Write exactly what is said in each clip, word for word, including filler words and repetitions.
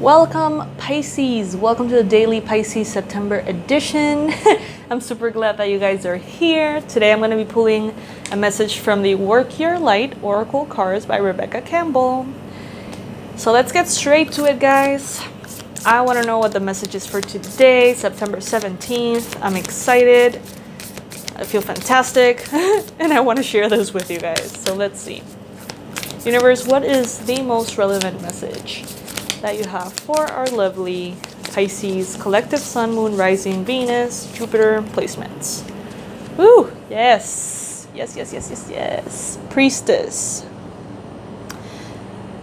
Welcome Pisces, welcome to the Daily Pisces September edition. I'm super glad that you guys are here. Today I'm going to be pulling a message from the Work Your Light Oracle Cards by Rebecca Campbell. So let's get straight to it, guys. I want to know what the message is for today, September seventeenth. I'm excited. I feel fantastic and I want to share this with you guys. So let's see. Universe, what is the most relevant message that you have for our lovely Pisces collective Sun, Moon, Rising, Venus, Jupiter placements? Woo! Yes! Yes, yes, yes, yes, yes. Priestess.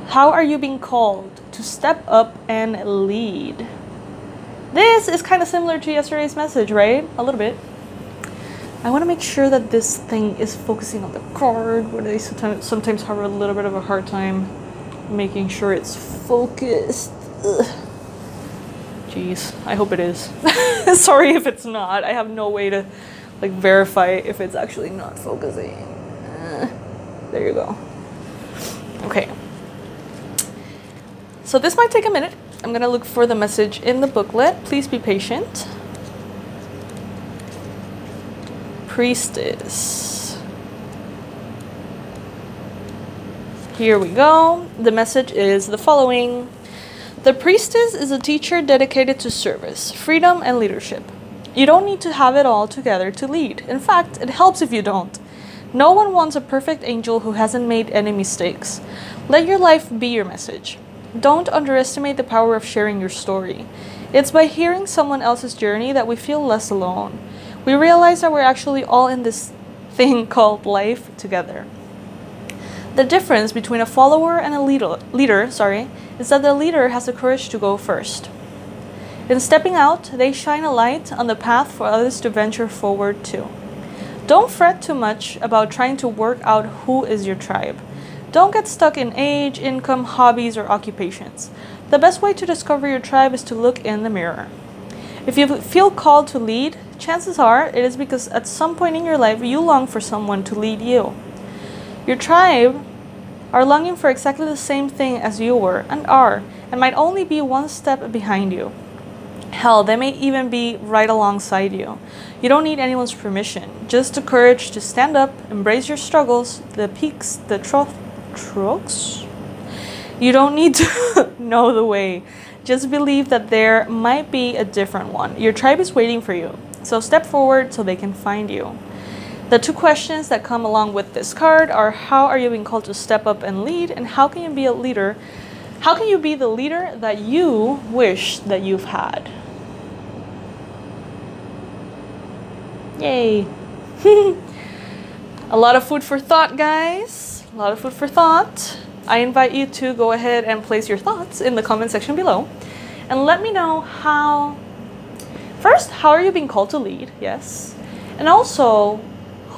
How are you being called to step up and lead? This is kind of similar to yesterday's message, right? A little bit. I want to make sure that this thing is focusing on the card, where they sometimes have a little bit of a hard time making sure it's focused. Ugh. Jeez, I hope it is. Sorry if it's not. I have no way to like verify if it's actually not focusing. Uh, there you go. Okay. So this might take a minute. I'm gonna look for the message in the booklet. Please be patient. Priestess. Here we go. The message is the following. The priestess is a teacher dedicated to service, freedom, and leadership. You don't need to have it all together to lead. In fact, it helps if you don't. No one wants a perfect angel who hasn't made any mistakes. Let your life be your message. Don't underestimate the power of sharing your story. It's by hearing someone else's journey that we feel less alone. We realize that we're actually all in this thing called life together. The difference between a follower and a leader, leader, sorry, is that the leader has the courage to go first. In stepping out, they shine a light on the path for others to venture forward to. Don't fret too much about trying to work out who is your tribe. Don't get stuck in age, income, hobbies, or occupations. The best way to discover your tribe is to look in the mirror. If you feel called to lead, chances are it is because at some point in your life you long for someone to lead you. Your tribe are longing for exactly the same thing as you were and are, and might only be one step behind you. Hell, they may even be right alongside you. You don't need anyone's permission, just the courage to stand up, embrace your struggles, the peaks, the trough, troughs. You don't need to know the way. Just believe that there might be a different one. Your tribe is waiting for you, so step forward so they can find you. The two questions that come along with this card are: how are you being called to step up and lead, and how can you be a leader? How can you be the leader that you wish that you've had? Yay! A lot of food for thought, guys. A lot of food for thought. I invite you to go ahead and place your thoughts in the comment section below, and let me know how. First, how are you being called to lead? Yes, and also,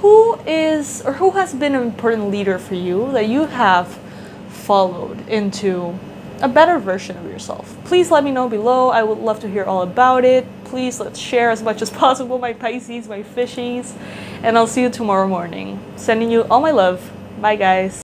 who is or who has been an important leader for you that you have followed into a better version of yourself? Please let me know below. I would love to hear all about it. Please let's share as much as possible, my Pisces, my fishies, and I'll see you tomorrow morning. Sending you all my love. Bye, guys.